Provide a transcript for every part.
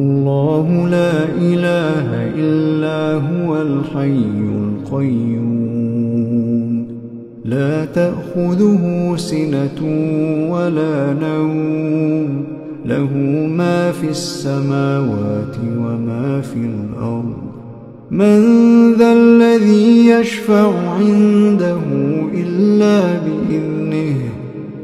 الله لا إله إلا هو الحي القيوم لا تأخذه سنة ولا نوم له ما في السماوات وما في الأرض من ذا الذي يشفع عنده إلا بإذنه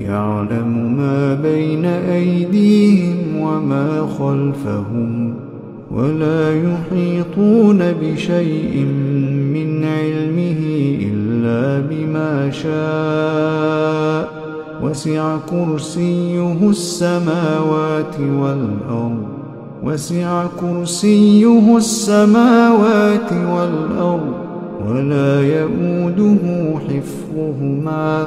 يعلم ما بين أيديهم وما خلفهم ولا يحيطون بشيء من علمه إلا بما شاء وسع كرسيه السماوات والأرض وسع كرسيه السماوات والأرض ولا يؤوده حفظهما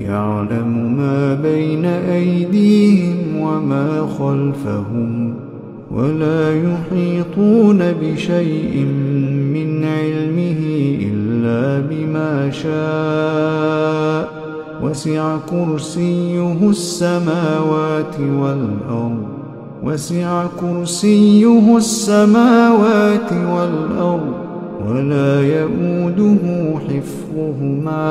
يعلم ما بين أيديهم وما خلفهم ولا يحيطون بشيء من علمه إلا بما شاء وسع كرسيه السماوات والأرض ولا يؤوده حفظهما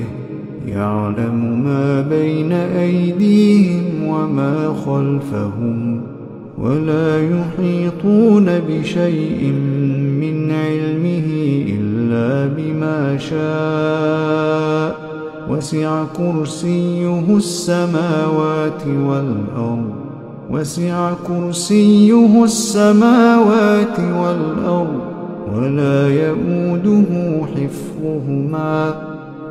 يعلم ما بين أيديهم وما خلفهم ولا يحيطون بشيء من علمه إلا بما شاء وسع كرسيه السماوات والأرض ولا يؤوده حفظهما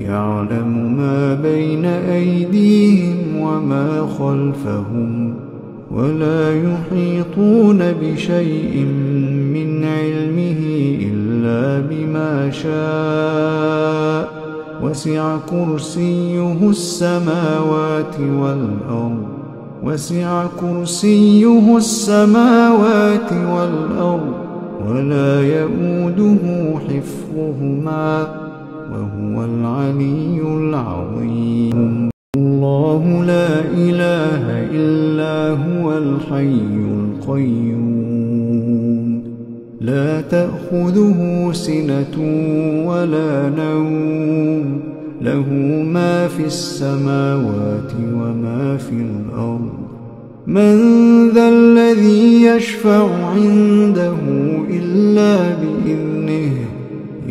يعلم ما بين أيديهم وما خلفهم ولا يحيطون بشيء من علمه إلا بما شاء وسع كرسيه السماوات والأرض ولا يؤوده حفظهما وهو العلي العظيم. الله لا إله إلا هو الحي القيوم لا تأخذه سنة ولا نوم له ما في السماوات وما في الأرض من ذا الذي يشفع عنده إلا بإذنه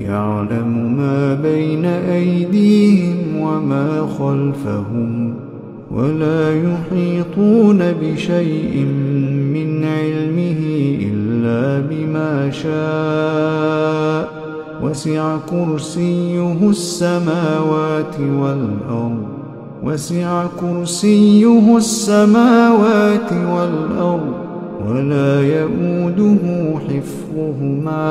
يعلم ما بين أيديهم وما خلفهم ولا يحيطون بشيء من علمه إلا بما شاء وسع كرسيه السماوات والأرض ولا يؤوده حفظهما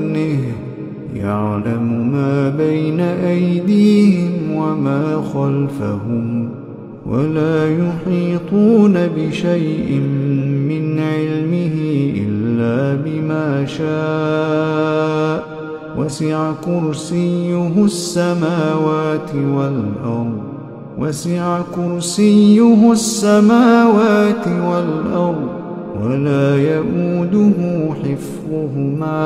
يعلم ما بين أيديهم وما خلفهم ولا يحيطون بشيء من علمه إلا بما شاء وسع كرسيه السماوات والأرض ولا يؤوده حفظهما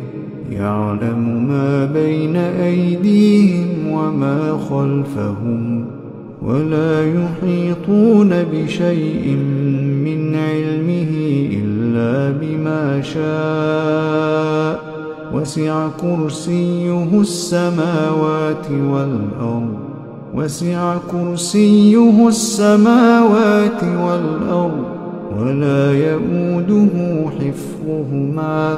يعلم ما بين أيديهم وما خلفهم ولا يحيطون بشيء من علمه إلا إلا بما شاء وسع كرسيه السماوات والأرض ولا يؤوده حفظهما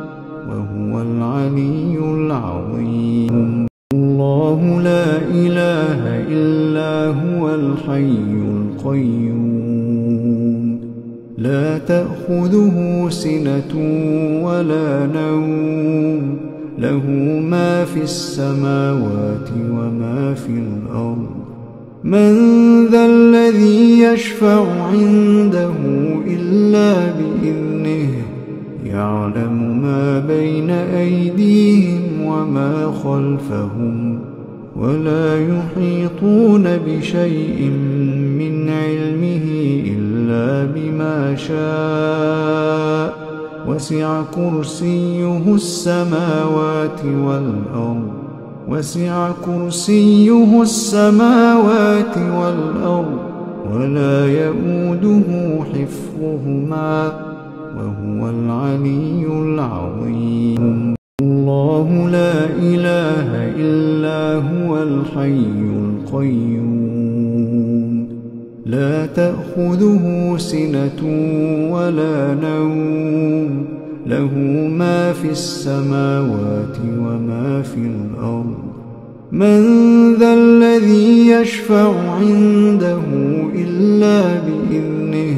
وهو العلي العظيم. الله لا إله إلا هو الحي القيوم لا تأخذه سنة ولا نوم له ما في السماوات وما في الأرض من ذا الذي يشفع عنده إلا بإذنه يعلم ما بين أيديهم وما خلفهم ولا يحيطون بشيء من علمه إلا بما شاء وسع كرسيه السماوات والأرض ولا يؤوده حفظهما وهو العلي العظيم. الله لا إله إلا هو الحي القيوم لا تأخذه سنة ولا نوم له ما في السماوات وما في الأرض من ذا الذي يشفع عنده إلا بإذنه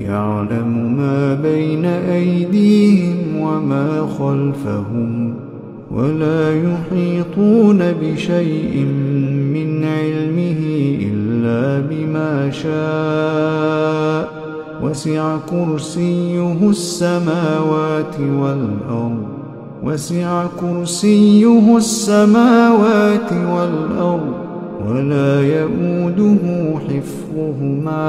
يعلم ما بين أيديهم وما خلفهم ولا يحيطون بشيء من علمه إلا بما شاء وسع كرسيه السماوات والأرض ولا يؤوده حفظهما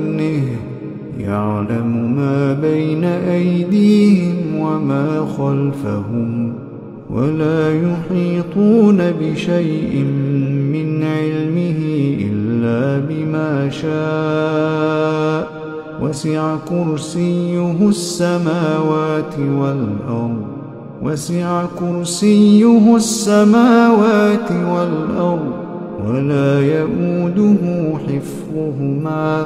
يعلم ما بين أيديهم وما خلفهم، ولا يحيطون بشيء من علمه إلا بما شاء، وسع كرسيه السماوات والأرض، وسع كرسيه السماوات والأرض، ولا يؤوده حفظهما،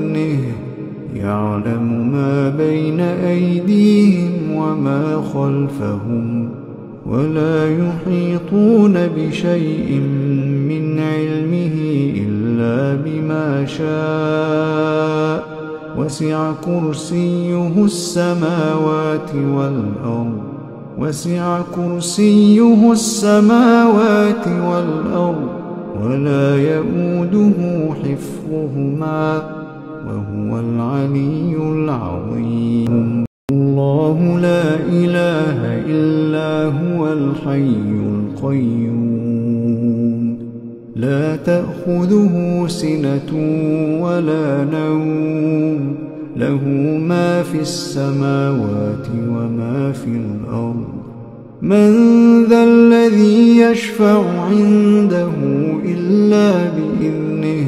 يعلم ما بين أيديهم وما خلفهم، ولا يحيطون بشيء من علمه إلا بما شاء، وسع كرسيه السماوات والأرض، وسع كرسيه السماوات والأرض، ولا يؤوده حفظهما، وهو العلي العظيم. الله لا إله إلا هو الحي القيوم، لا تأخذه سنة ولا نوم، له ما في السماوات وما في الأرض، من ذا الذي يشفع عنده إلا بإذنه،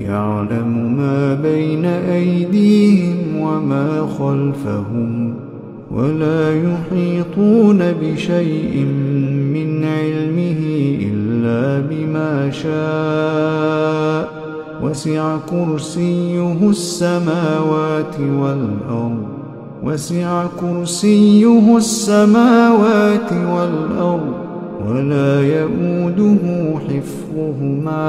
يعلم ما بين أيديهم وما خلفهم، ولا يحيطون بشيء من علمه إلا بما شاء، وسع كرسيه السماوات والأرض، وسع كرسيه السماوات والأرض، ولا يؤوده حفظهما،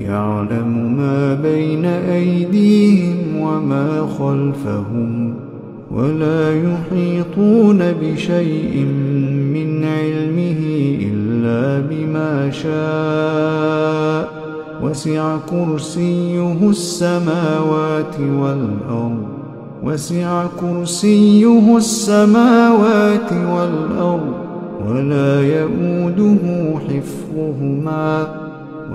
يعلم ما بين أيديهم وما خلفهم ولا يحيطون بشيء من علمه إلا بما شاء وسع كرسيه السماوات والأرض ولا يؤوده حفظهما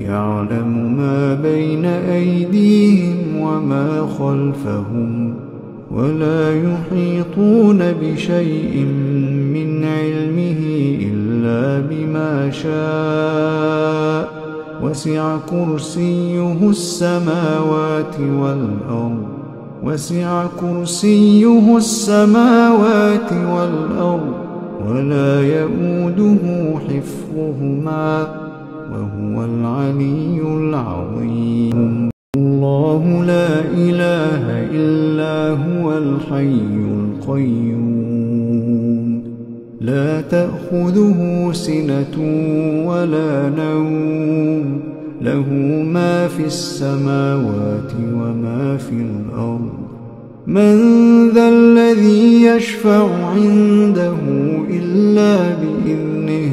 يعلم ما بين أيديهم وما خلفهم ولا يحيطون بشيء من علمه إلا بما شاء وسع كرسيه السماوات والأرض ولا يؤوده حفظهما وهو العلي العظيم. الله لا إله إلا هو الحي القيوم لا تأخذه سنة ولا نوم له ما في السماوات وما في الأرض من ذا الذي يشفع عنده إلا بإذنه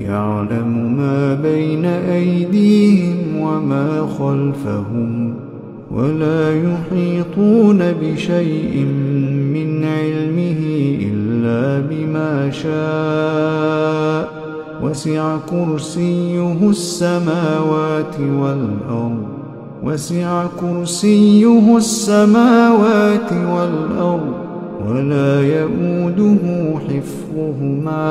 يعلم ما بين أيديهم وما خلفهم ولا يحيطون بشيء من علمه إلا بما شاء وسع كرسيه السماوات والأرض ولا يؤوده حفظهما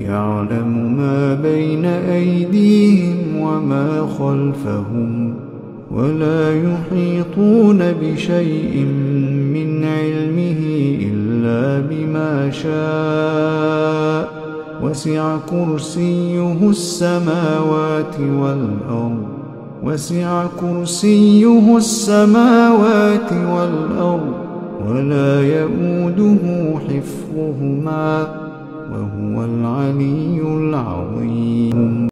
يعلم ما بين أيديهم وما خلفهم ولا يحيطون بشيء من علمه إلا بما شاء وسع كرسيه السماوات والأرض ولا يؤوده حفظهما وهو العلي العظيم.